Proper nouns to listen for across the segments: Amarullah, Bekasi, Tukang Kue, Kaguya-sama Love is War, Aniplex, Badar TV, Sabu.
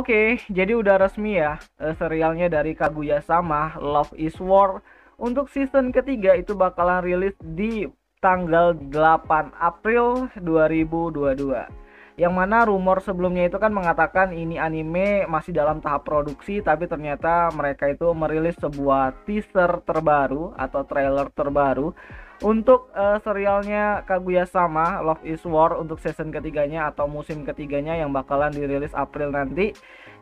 Oke, jadi udah resmi ya serialnya dari Kaguya-sama Love is War. Untuk season ketiga itu bakalan rilis di tanggal 8 April 2022. Yang mana rumor sebelumnya itu kan mengatakan ini anime masih dalam tahap produksi, tapi ternyata mereka itu merilis sebuah teaser terbaru atau trailer terbaru untuk serialnya Kaguya-sama Love is War untuk season ketiganya atau musim ketiganya yang bakalan dirilis April nanti.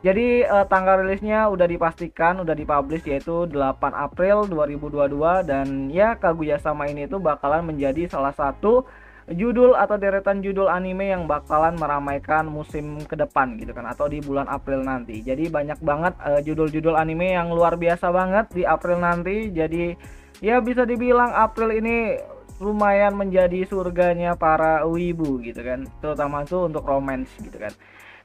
Jadi tanggal rilisnya udah dipastikan, udah dipublish, yaitu 8 April 2022. Dan ya, Kaguya-sama ini tuh bakalan menjadi salah satu judul atau deretan judul anime yang bakalan meramaikan musim ke depan gitu kan, atau di bulan April nanti. Jadi banyak banget judul-judul anime yang luar biasa banget di April nanti. Jadi ya bisa dibilang April ini lumayan menjadi surganya para wibu gitu kan, terutama tuh untuk romance gitu kan.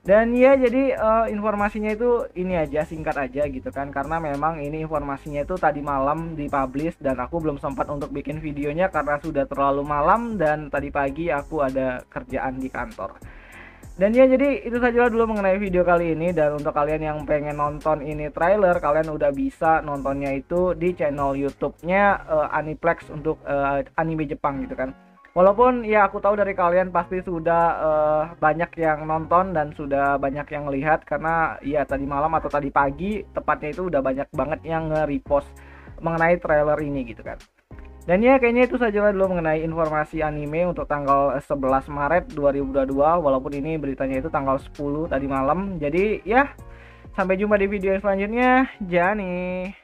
Dan ya jadi informasinya itu ini aja, singkat aja gitu kan, karena memang ini informasinya itu tadi malam dipublish dan aku belum sempat untuk bikin videonya karena sudah terlalu malam dan tadi pagi aku ada kerjaan di kantor. Dan ya jadi itu sajalah dulu mengenai video kali ini. Dan untuk kalian yang pengen nonton ini trailer, kalian udah bisa nontonnya itu di channel YouTube-nya Aniplex untuk anime Jepang gitu kan. Walaupun ya aku tahu dari kalian pasti sudah banyak yang nonton dan sudah banyak yang lihat, karena ya tadi malam atau tadi pagi tepatnya itu udah banyak banget yang nge-repost mengenai trailer ini gitu kan. Dan ya kayaknya itu sajalah dulu mengenai informasi anime untuk tanggal 11 Maret 2022. Walaupun ini beritanya itu tanggal 10 tadi malam. Jadi ya sampai jumpa di video selanjutnya. Jani.